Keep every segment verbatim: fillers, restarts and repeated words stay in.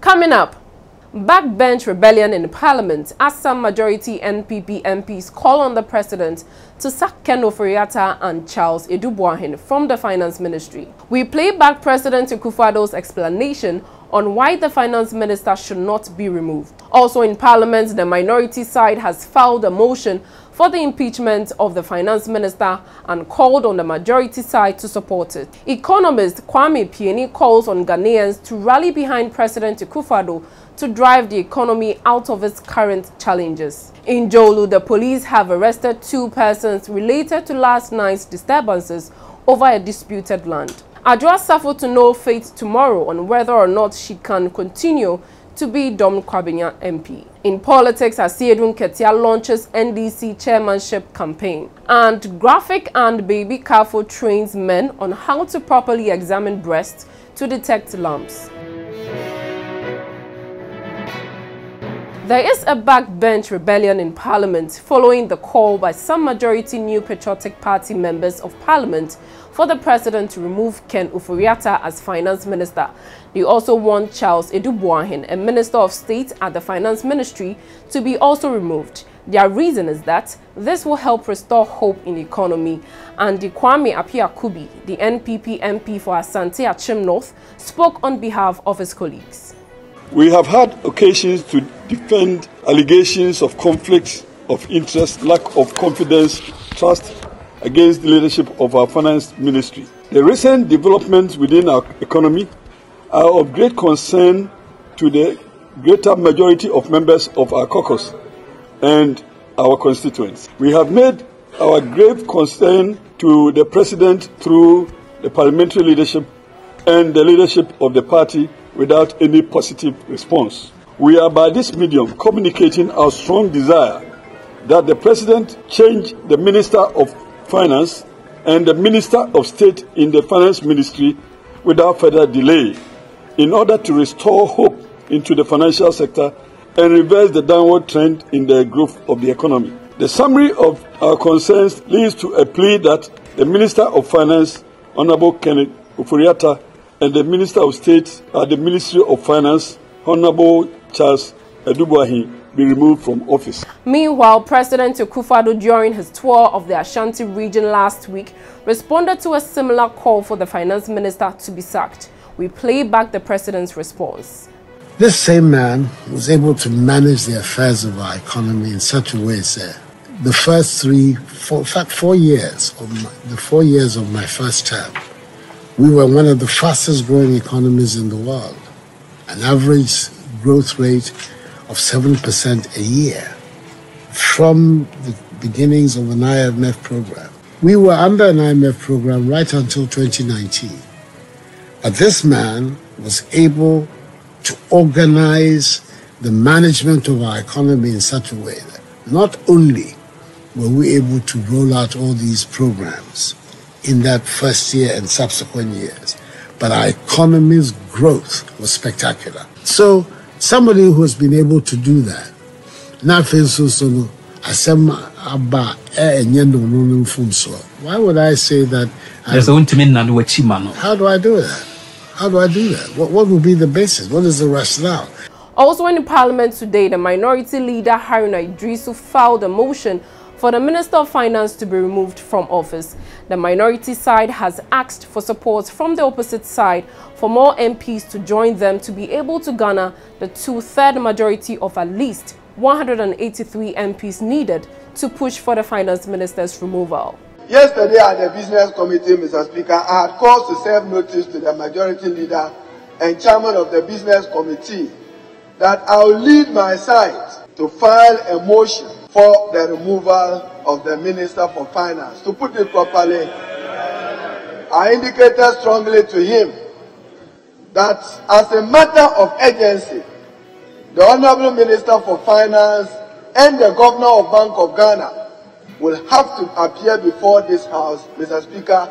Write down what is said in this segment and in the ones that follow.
Coming up, backbench rebellion in Parliament as some majority N P P M Ps call on the President to sack Ken Ofori-Atta and Charles Adu Boahen from the Finance Ministry. We play back President Akufo-Addo's explanation on why the Finance Minister should not be removed. Also in Parliament, the minority side has filed a motion for the impeachment of the Finance Minister and called on the majority side to support it. Economist Kwame Pianim calls on Ghanaians to rally behind President Akufo-Addo to drive the economy out of its current challenges. In Dzorwulu, the police have arrested two persons related to last night's disturbances over a disputed land. Adwoa Safo to know fate tomorrow on whether or not she can continue to be Dome Kwabenya M P. In politics, Asiedu Nketiah launches N D C chairmanship campaign. And Graphic and Baby Kafo trains men on how to properly examine breasts to detect lumps. There is a backbench rebellion in Parliament following the call by some majority New Patriotic Party members of Parliament for the President to remove Ken Ofori-Atta as Finance Minister. They also want Charles Adu Boahen, a Minister of State at the Finance Ministry, to be also removed. Their reason is that this will help restore hope in the economy. And the Kwame Apia Kubi, the N P P M P for Asante Akim North, spoke on behalf of his colleagues. We have had occasions to defend allegations of conflicts of interest, lack of confidence, trust against the leadership of our finance ministry. The recent developments within our economy are of great concern to the greater majority of members of our caucus and our constituents. We have made our grave concern to the President through the parliamentary leadership and the leadership of the party without any positive response. We are by this medium communicating our strong desire that the President change the Minister of Finance and the Minister of State in the Finance Ministry without further delay in order to restore hope into the financial sector and reverse the downward trend in the growth of the economy. The summary of our concerns leads to a plea that the Minister of Finance, Honorable Ken Ofori-Atta, and the Minister of State at the Ministry of Finance, Honorable Charles Adu Boahen, be removed from office. Meanwhile, President Akufo-Addo, during his tour of the Ashanti region last week, responded to a similar call for the Finance Minister to be sacked. We play back the President's response. This same man was able to manage the affairs of our economy in such a way, sir. The first three, four, in fact, four years, of my, the four years of my first term, we were one of the fastest growing economies in the world, an average growth rate of seven percent a year from the beginnings of an I M F program. We were under an I M F program right until twenty nineteen. But this man was able to organize the management of our economy in such a way that not only were we able to roll out all these programs in that first year and subsequent years, but our economy's growth was spectacular. So somebody who has been able to do that, why would I say that? I, how do I do that? How do I do that? What, what will be the basis? What is the rationale? Also in the Parliament today, the minority leader Haruna Idrisu filed a motion for the Minister of Finance to be removed from office. The minority side has asked for support from the opposite side for more M Ps to join them to be able to garner the two-thirds majority of at least one hundred eighty-three M Ps needed to push for the Finance Minister's removal. Yesterday at the Business Committee, Mister Speaker, I had called to serve notice to the majority leader and chairman of the Business Committee that I will lead my side to file a motion for the removal of the Minister for Finance. To put it properly, I indicated strongly to him that as a matter of urgency, the Honourable Minister for Finance and the Governor of Bank of Ghana will have to appear before this House, Mister Speaker,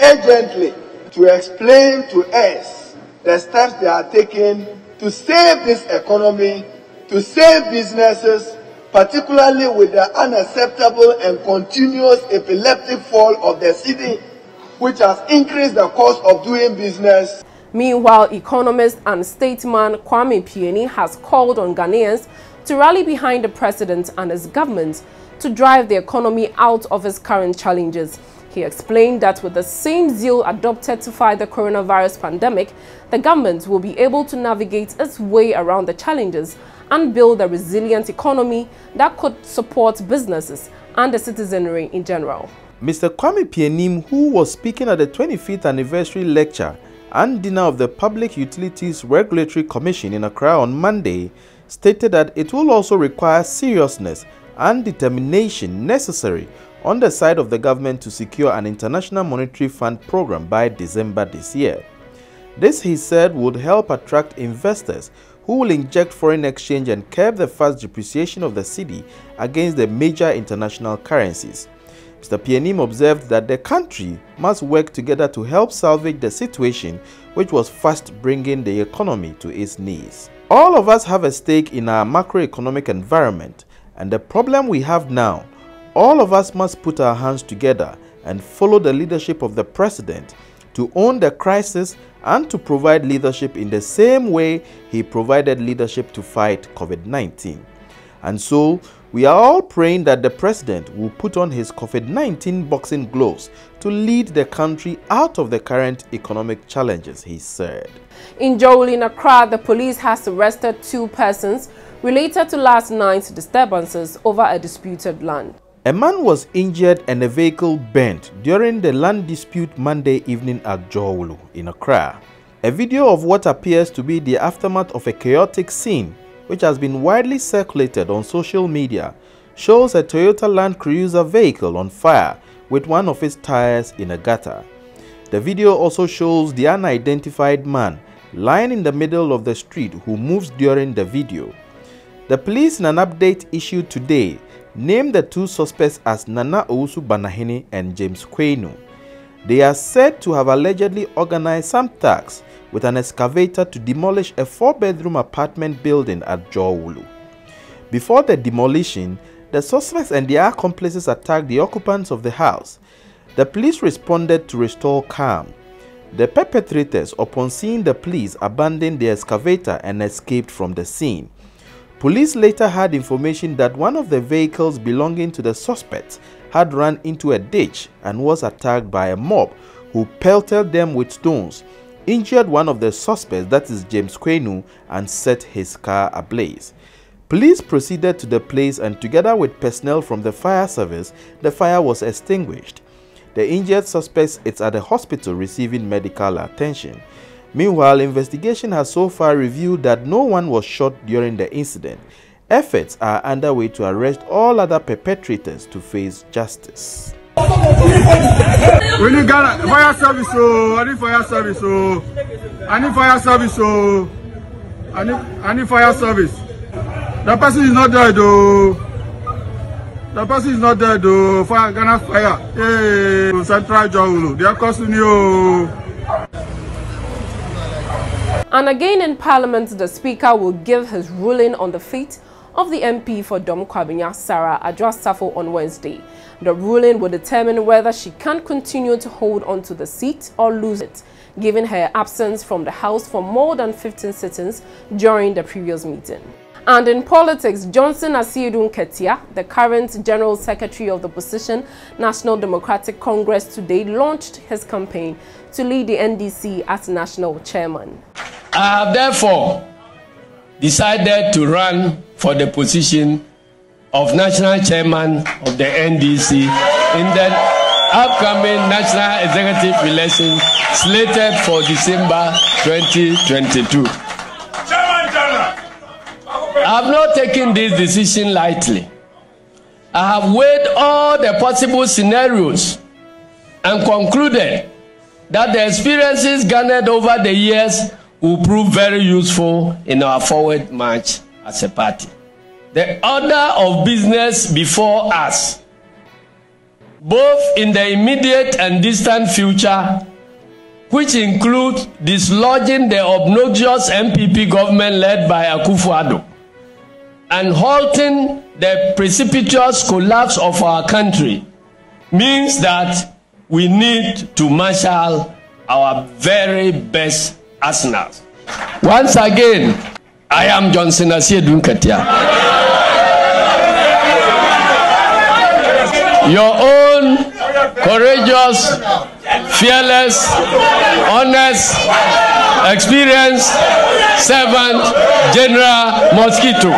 urgently to explain to us the steps they are taking to save this economy, to save businesses, particularly with the unacceptable and continuous epileptic fall of the city, which has increased the cost of doing business. Meanwhile, economist and statesman Kwame Pianim has called on Ghanaians to rally behind the president and his government to drive the economy out of its current challenges. He explained that with the same zeal adopted to fight the coronavirus pandemic, the government will be able to navigate its way around the challenges and build a resilient economy that could support businesses and the citizenry in general. Mister Kwame Pianim, who was speaking at the twenty-fifth anniversary lecture and dinner of the Public Utilities Regulatory Commission in Accra on Monday, stated that it will also require seriousness and determination necessary on the side of the government to secure an International Monetary Fund program by December this year. This, he said, would help attract investors who will inject foreign exchange and curb the fast depreciation of the cedi against the major international currencies. Mister Pianim observed that the country must work together to help salvage the situation, which was fast bringing the economy to its knees. All of us have a stake in our macroeconomic environment and the problem we have now. All of us must put our hands together and follow the leadership of the president to own the crisis and to provide leadership in the same way he provided leadership to fight COVID nineteen. And so, we are all praying that the president will put on his COVID nineteen boxing gloves to lead the country out of the current economic challenges, he said. In Dzorwulu in Accra, the police has arrested two persons related to last night's disturbances over a disputed land. A man was injured and a vehicle burnt during the land dispute Monday evening at Dzorwulu in Accra. A video of what appears to be the aftermath of a chaotic scene, which has been widely circulated on social media, shows a Toyota Land Cruiser vehicle on fire with one of its tires in a gutter. The video also shows the unidentified man lying in the middle of the street who moves during the video. The police, in an update issued today, named the two suspects as Nana Owusu Banahini and James Kuenu. They are said to have allegedly organized some thugs with an excavator to demolish a four-bedroom apartment building at Dzorwulu. Before the demolition, the suspects and their accomplices attacked the occupants of the house. The police responded to restore calm. The perpetrators, upon seeing the police, abandoned the excavator and escaped from the scene. Police later had information that one of the vehicles belonging to the suspects had run into a ditch and was attacked by a mob who pelted them with stones, injured one of the suspects, that is James Kuenu, and set his car ablaze. Police proceeded to the place and together with personnel from the fire service, the fire was extinguished. The injured suspects is at the hospital receiving medical attention. Meanwhile, investigation has so far revealed that no one was shot during the incident. Efforts are underway to arrest all other perpetrators to face justice. We need Ghana fire service, oh! I need fire service, oh! I need fire service, oh! I need, I need fire service. That person is not dead, though. That person is not dead, though. Fire, Ghana fire. Hey, Central Dzorwulu, they are costing you. And again in Parliament, the Speaker will give his ruling on the fate of the M P for Dome Kwabenya, Sarah Adwoa Safo, on Wednesday. The ruling will determine whether she can continue to hold on to the seat or lose it, given her absence from the House for more than fifteen sittings during the previous meeting. And in politics, Johnson Asiedu Nketiah, the current General Secretary of the opposition National Democratic Congress, today launched his campaign to lead the N D C as national chairman. I have therefore decided to run for the position of national chairman of the N D C in the upcoming national executive elections slated for December twenty twenty-two. I have not taken this decision lightly. I have weighed all the possible scenarios and concluded that the experiences garnered over the years will prove very useful in our forward march as a party. The order of business before us, both in the immediate and distant future, which includes dislodging the obnoxious M P P government led by Akufo-Addo and halting the precipitous collapse of our country, means that we need to marshal our very best Arsenal. Once again, I am Johnson Asiedu Nketiah. Your own courageous, fearless, honest, experienced servant, General Mosquito.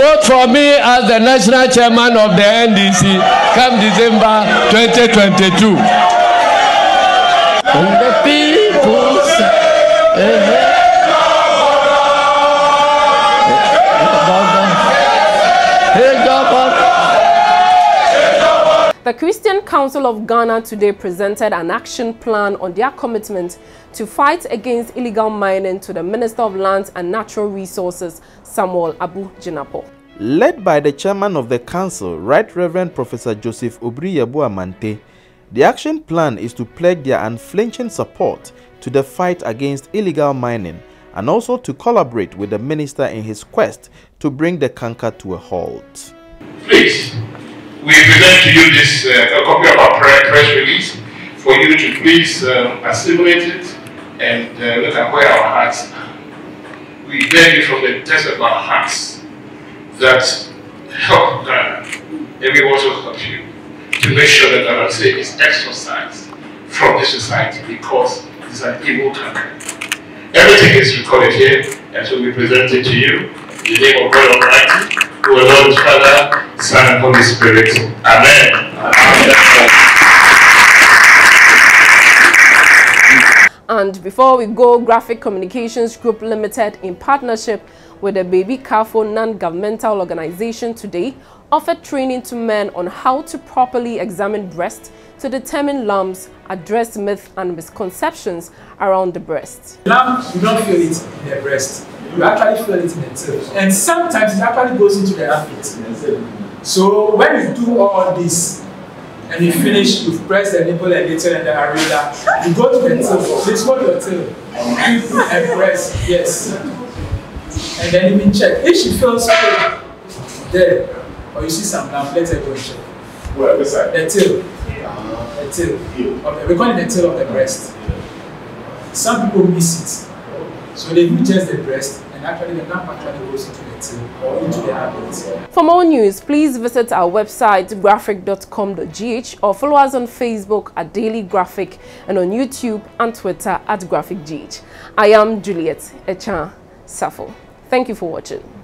Vote for me as the national chairman of the N D C come December twenty twenty-two. And the people say, eh, eh. The Christian Council of Ghana today presented an action plan on their commitment to fight against illegal mining to the Minister of Lands and Natural Resources, Samuel Abu Jinapo. Led by the chairman of the council, Right Reverend Professor Joseph Obri-Yabu Amante, the action plan is to pledge their unflinching support to the fight against illegal mining and also to collaborate with the minister in his quest to bring the canker to a halt. Please. We present to you this uh, a copy of our press release for you to please um, assimilate it and uh, look at where our hearts are. We beg you from the depths of our hearts that help Ghana, and we also help you to make sure that Ghana say is exorcised from this society because it's an evil country. Everything is recorded here, and so we present it to you in the name of God Almighty, who alone, Father, Son, Holy Spirit. Amen. Amen. And before we go, Graphic Communications Group Limited, in partnership with the Baby Kafo non-governmental organization, today offered training to men on how to properly examine breasts to determine lumps, address myths and misconceptions around the breast. Lumps, you don't feel it in the breast. You actually feel it in the tail. And sometimes it actually goes into the armpit. So when you do all this and you finish, you've pressed the nipple and the tail and the areola, you go to the tail. Please hold your tail. And press, yes. And then even check. If she feels pain there, or you see some lump, let her go and check. Well, the tail. The tail. Okay, we call it the tail of the breast. Some people miss it. So they do just the breast, and actually the lump actually goes into the tail or into the armpit. For more news, please visit our website graphic dot com dot g h or follow us on Facebook at Daily Graphic and on YouTube and Twitter at Graphic G H. I am Juliet Echan Safo. Thank you for watching.